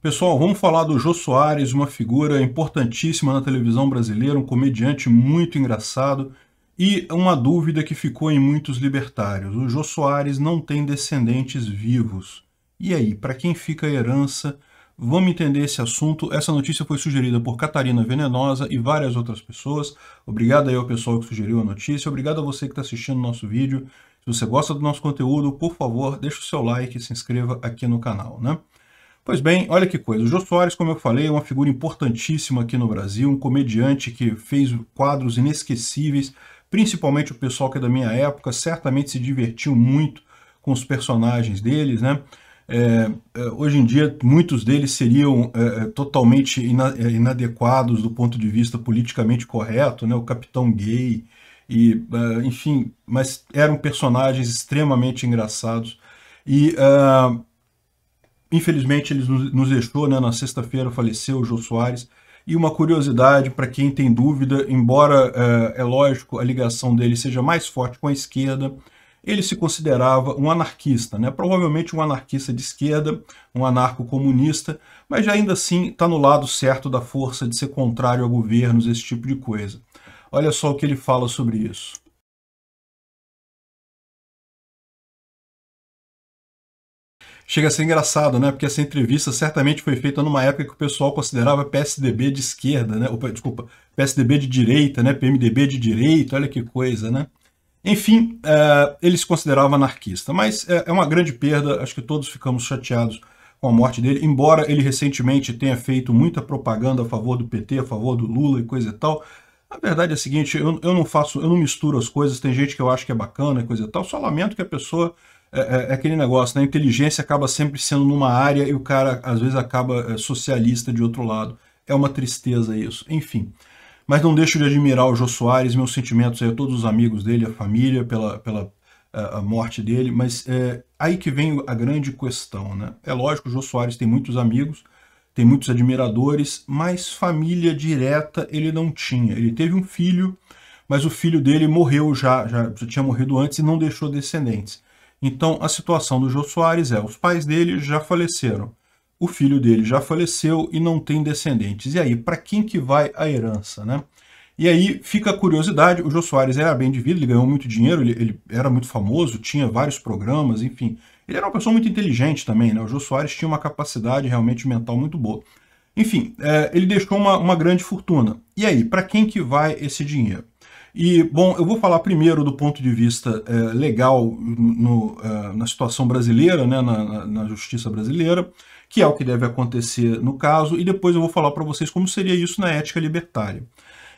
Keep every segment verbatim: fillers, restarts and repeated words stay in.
Pessoal, vamos falar do Jô Soares, uma figura importantíssima na televisão brasileira, um comediante muito engraçado e uma dúvida que ficou em muitos libertários. O Jô Soares não tem descendentes vivos. E aí, para quem fica a herança? Vamos entender esse assunto. Essa notícia foi sugerida por Catarina Venenosa e várias outras pessoas. Obrigado aí ao pessoal que sugeriu a notícia. Obrigado a você que está assistindo o nosso vídeo. Se você gosta do nosso conteúdo, por favor, deixa o seu like e se inscreva aqui no canal, né? Pois bem, olha que coisa, o Jô Soares, como eu falei, é uma figura importantíssima aqui no Brasil, um comediante que fez quadros inesquecíveis, principalmente o pessoal que é da minha época, certamente se divertiu muito com os personagens deles, né? É, hoje em dia, muitos deles seriam é, totalmente inadequados do ponto de vista politicamente correto, né? O Capitão Gay, e, enfim, mas eram personagens extremamente engraçados e... Uh, Infelizmente, ele nos deixou, né? Na sexta-feira faleceu o Jô Soares. E uma curiosidade para quem tem dúvida, embora é, é lógico a ligação dele seja mais forte com a esquerda, ele se considerava um anarquista, né? Provavelmente um anarquista de esquerda, um anarco-comunista, mas ainda assim está no lado certo da força de ser contrário a governos, esse tipo de coisa. Olha só o que ele fala sobre isso. Chega a ser engraçado, né? Porque essa entrevista certamente foi feita numa época que o pessoal considerava P S D B de esquerda, né? Opa, desculpa, P S D B de direita, né? P M D B de direita, olha que coisa, né? Enfim, uh, ele se considerava anarquista, mas é uma grande perda, acho que todos ficamos chateados com a morte dele, embora ele recentemente tenha feito muita propaganda a favor do P T, a favor do Lula e coisa e tal. A verdade é a seguinte, eu, eu não faço, eu não misturo as coisas, tem gente que eu acho que é bacana e coisa e tal, só lamento que a pessoa... É aquele negócio, né? A inteligência acaba sempre sendo numa área e o cara, às vezes, acaba socialista de outro lado. É uma tristeza isso. Enfim, mas não deixo de admirar o Jô Soares, meus sentimentos aí a todos os amigos dele, a família, pela, pela a morte dele. Mas é aí que vem a grande questão, né? É lógico, o Jô Soares tem muitos amigos, tem muitos admiradores, mas família direta ele não tinha. Ele teve um filho, mas o filho dele morreu já, já, já tinha morrido antes e não deixou descendentes. Então, a situação do Jô Soares é, os pais dele já faleceram, o filho dele já faleceu e não tem descendentes. E aí, para quem que vai a herança, né? E aí, fica a curiosidade, o Jô Soares era bem de vida, ele ganhou muito dinheiro, ele, ele era muito famoso, tinha vários programas, enfim. Ele era uma pessoa muito inteligente também, né? O Jô Soares tinha uma capacidade realmente mental muito boa. Enfim, é, ele deixou uma, uma grande fortuna. E aí, para quem que vai esse dinheiro? E, bom, eu vou falar primeiro do ponto de vista é, legal no, é, na situação brasileira, né, na, na justiça brasileira, que é o que deve acontecer no caso, e depois eu vou falar para vocês como seria isso na ética libertária.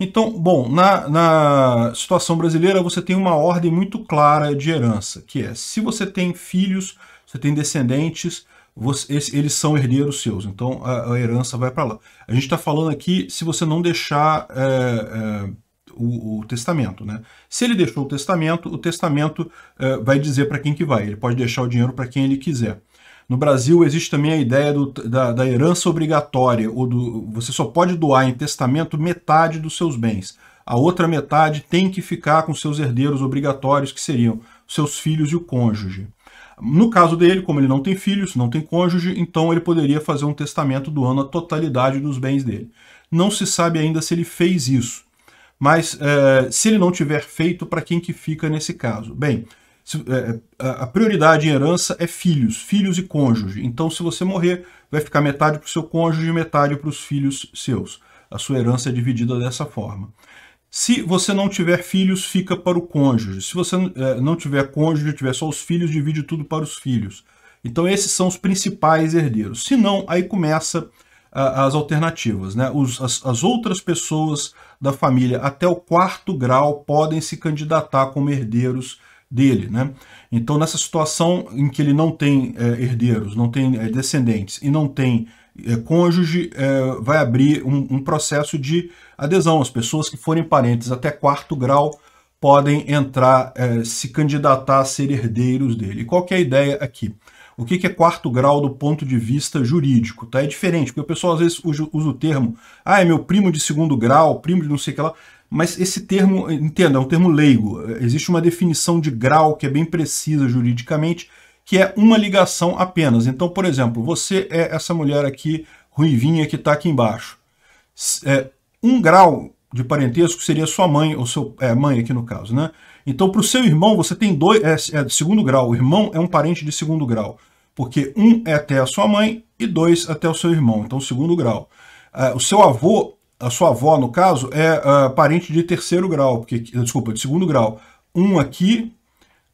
Então, bom, na, na situação brasileira você tem uma ordem muito clara de herança, que é, se você tem filhos, você tem descendentes, você, eles são herdeiros seus, então a, a herança vai para lá. A gente está falando aqui, se você não deixar... É, é, O, o testamento, né? Se ele deixou o testamento, o testamento eh, vai dizer para quem que vai. Ele pode deixar o dinheiro para quem ele quiser. No Brasil existe também a ideia do, da, da herança obrigatória, ou do, você só pode doar em testamento metade dos seus bens. A outra metade tem que ficar com seus herdeiros obrigatórios, que seriam seus filhos e o cônjuge. No caso dele, como ele não tem filhos, não tem cônjuge, então ele poderia fazer um testamento doando a totalidade dos bens dele. Não se sabe ainda se ele fez isso. Mas eh, se ele não tiver feito, para quem que fica nesse caso? Bem, se, eh, a prioridade em herança é filhos, filhos e cônjuge. Então, se você morrer, vai ficar metade para o seu cônjuge e metade para os filhos seus. A sua herança é dividida dessa forma. Se você não tiver filhos, fica para o cônjuge. Se você eh, não tiver cônjuge, tiver só os filhos, divide tudo para os filhos. Então, esses são os principais herdeiros. Se não, aí começa... as alternativas, né? Os, as, as outras pessoas da família até o quarto grau podem se candidatar como herdeiros dele, né? Então, nessa situação em que ele não tem é, herdeiros, não tem é, descendentes e não tem é, cônjuge, é, vai abrir um, um processo de adesão. As pessoas que forem parentes até quarto grau podem entrar, é, se candidatar a ser herdeiros dele. E qual que é a ideia aqui? O que é quarto grau do ponto de vista jurídico, tá? É diferente, porque o pessoal às vezes usa o termo, ah, é meu primo de segundo grau, primo de não sei o que lá, mas esse termo, entenda, é um termo leigo, existe uma definição de grau que é bem precisa juridicamente, que é uma ligação apenas. Então, por exemplo, você é essa mulher aqui, ruivinha, que está aqui embaixo. É, um grau de parentesco seria sua mãe, ou seu é, mãe aqui no caso, né? Então, para o seu irmão, você tem dois, é, é de segundo grau. O irmão é um parente de segundo grau, porque um é até a sua mãe e dois até o seu irmão, então segundo grau. Uh, o seu avô, a sua avó, no caso, é uh, parente de terceiro grau, porque, desculpa, de segundo grau. Um aqui,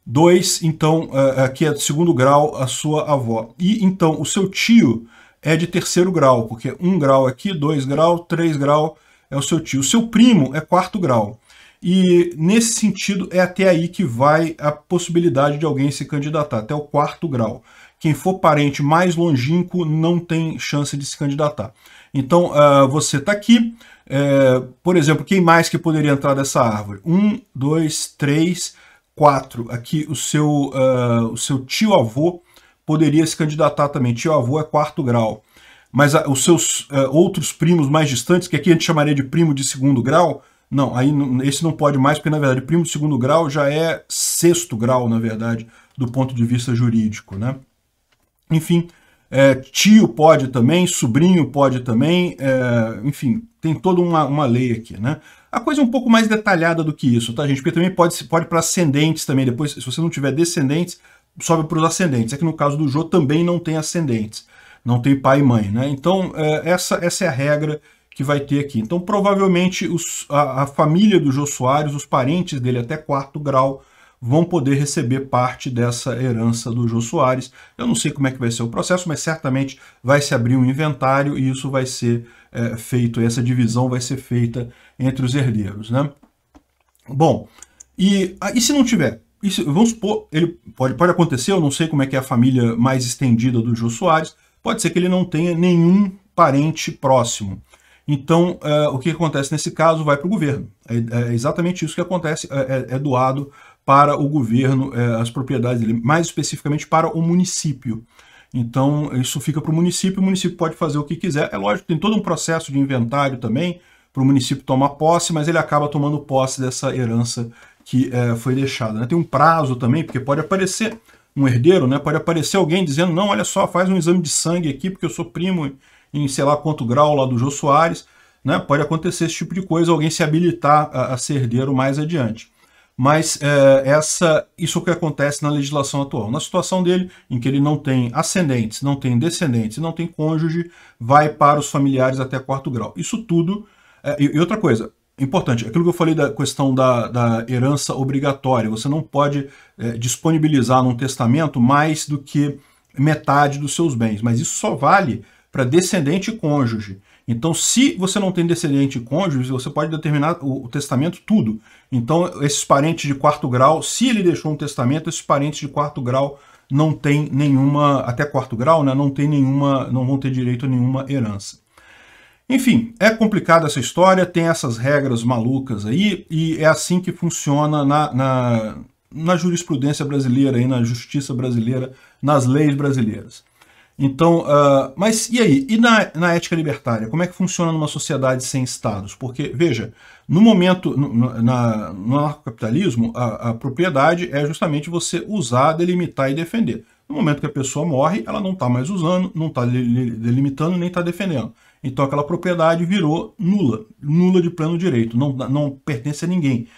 dois, então, uh, aqui é de segundo grau a sua avó. E, então, o seu tio é de terceiro grau, porque um grau aqui, dois grau, três grau, é o seu tio. O seu primo é quarto grau. E, nesse sentido, é até aí que vai a possibilidade de alguém se candidatar, até o quarto grau. Quem for parente mais longínquo não tem chance de se candidatar. Então, uh, você está aqui. É, por exemplo, quem mais que poderia entrar dessa árvore? Um, dois, três, quatro. Aqui o seu, uh, o seu tio-avô poderia se candidatar também. Tio-avô é quarto grau. Mas uh, os seus uh, outros primos mais distantes, que aqui a gente chamaria de primo de segundo grau, não, aí esse não pode mais, porque, na verdade, primo de segundo grau já é sexto grau, na verdade, do ponto de vista jurídico, né? Enfim, é, tio pode também, sobrinho pode também, é, enfim, tem toda uma, uma lei aqui, né? A coisa é um pouco mais detalhada do que isso, tá, gente? Porque também pode, pode para ascendentes também, depois, se você não tiver descendentes, sobe para os ascendentes. É que no caso do Jô também não tem ascendentes, não tem pai e mãe, né? Então, é, essa, essa é a regra que vai ter aqui. Então, provavelmente, os, a, a família do Jô Soares, os parentes dele até quarto grau, vão poder receber parte dessa herança do Jô Soares. Eu não sei como é que vai ser o processo, mas certamente vai se abrir um inventário e isso vai ser é, feito, essa divisão vai ser feita entre os herdeiros, né? Bom, e, e se não tiver? E se, vamos supor, ele pode, pode acontecer, eu não sei como é que é a família mais estendida do Jô Soares, pode ser que ele não tenha nenhum parente próximo. Então, uh, o que acontece nesse caso vai para o governo. É, é exatamente isso que acontece, é, é doado para o governo, eh, as propriedades dele, mais especificamente para o município. Então, isso fica para o município, o município pode fazer o que quiser. É lógico, tem todo um processo de inventário também, para o município tomar posse, mas ele acaba tomando posse dessa herança que eh, foi deixada, né? Tem um prazo também, porque pode aparecer um herdeiro, né? Pode aparecer alguém dizendo, não, olha só, faz um exame de sangue aqui, porque eu sou primo em sei lá quanto grau lá do Jô Soares, né? Pode acontecer esse tipo de coisa, alguém se habilitar a, a ser herdeiro mais adiante. Mas é, essa, isso é o que acontece na legislação atual. Na situação dele, em que ele não tem ascendentes, não tem descendentes, não tem cônjuge, vai para os familiares até quarto grau. Isso tudo... É, e outra coisa importante, aquilo que eu falei da questão da, da herança obrigatória, você não pode é, disponibilizar num testamento mais do que metade dos seus bens, mas isso só vale para descendente e cônjuge. Então, se você não tem descendente e cônjuge, você pode determinar o, o testamento tudo. Então, esses parentes de quarto grau, se ele deixou um testamento, esses parentes de quarto grau não tem nenhuma, até quarto grau, né, não tem nenhuma, não vão ter direito a nenhuma herança. Enfim, é complicada essa história, tem essas regras malucas aí, e é assim que funciona na, na, na jurisprudência brasileira, aí, na justiça brasileira, nas leis brasileiras. Então, uh, mas e aí? E na, na ética libertária? Como é que funciona numa sociedade sem estados? Porque, veja, no momento, no, na, no anarcocapitalismo, a, a propriedade é justamente você usar, delimitar e defender. No momento que a pessoa morre, ela não está mais usando, não está delimitando, nem está defendendo. Então aquela propriedade virou nula, nula de pleno direito, não, não pertence a ninguém.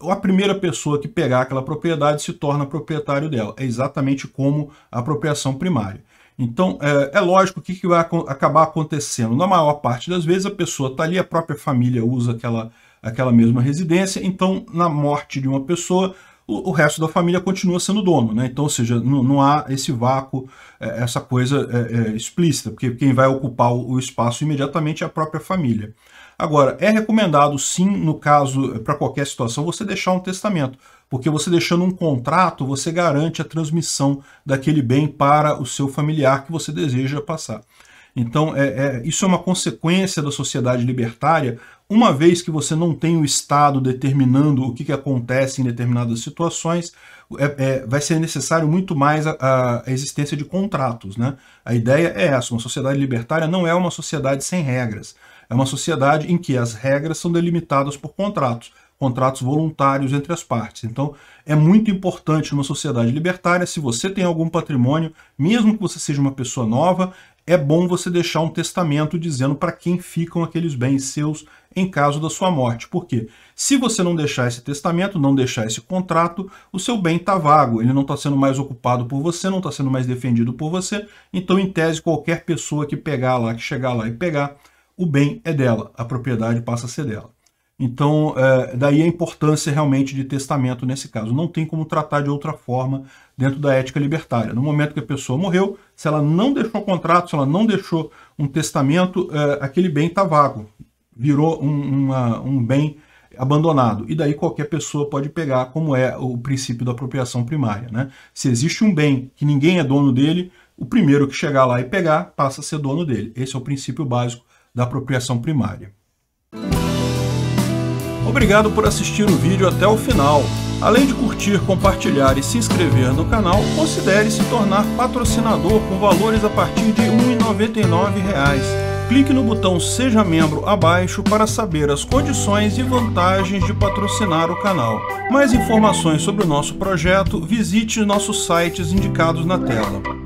A primeira pessoa que pegar aquela propriedade se torna proprietário dela. É exatamente como a apropriação primária. Então, é, é lógico o que, que vai acabar acontecendo. Na maior parte das vezes, a pessoa está ali, a própria família usa aquela, aquela mesma residência, então, na morte de uma pessoa, o, o resto da família continua sendo dono, né? Então, ou seja, não, não há esse vácuo, é, essa coisa é, é, explícita, porque quem vai ocupar o, o espaço imediatamente é a própria família. Agora, é recomendado, sim, no caso, para qualquer situação, você deixar um testamento, porque você deixando um contrato, você garante a transmissão daquele bem para o seu familiar que você deseja passar. Então, é, é, isso é uma consequência da sociedade libertária, uma vez que você não tem o Estado determinando o que, que acontece em determinadas situações, é, é, vai ser necessário muito mais a, a existência de contratos, né? A ideia é essa, uma sociedade libertária não é uma sociedade sem regras, é uma sociedade em que as regras são delimitadas por contratos. contratos voluntários entre as partes. Então, é muito importante numa sociedade libertária, se você tem algum patrimônio, mesmo que você seja uma pessoa nova, é bom você deixar um testamento dizendo para quem ficam aqueles bens seus em caso da sua morte. Por quê? Se você não deixar esse testamento, não deixar esse contrato, o seu bem está vago, ele não está sendo mais ocupado por você, não está sendo mais defendido por você, então, em tese, qualquer pessoa que pegar lá, que chegar lá e pegar, o bem é dela, a propriedade passa a ser dela. Então, é, daí a importância realmente de testamento nesse caso. Não tem como tratar de outra forma dentro da ética libertária. No momento que a pessoa morreu, se ela não deixou contrato, se ela não deixou um testamento, é, aquele bem está vago, virou um, uma, um bem abandonado. E daí qualquer pessoa pode pegar, como é o princípio da apropriação primária, né? Se existe um bem que ninguém é dono dele, o primeiro que chegar lá e pegar passa a ser dono dele. Esse é o princípio básico da apropriação primária. Obrigado por assistir o vídeo até o final. Além de curtir, compartilhar e se inscrever no canal, considere se tornar patrocinador com valores a partir de um real e noventa e nove centavos. Clique no botão Seja Membro abaixo para saber as condições e vantagens de patrocinar o canal. Mais informações sobre o nosso projeto, visite nossos sites indicados na tela.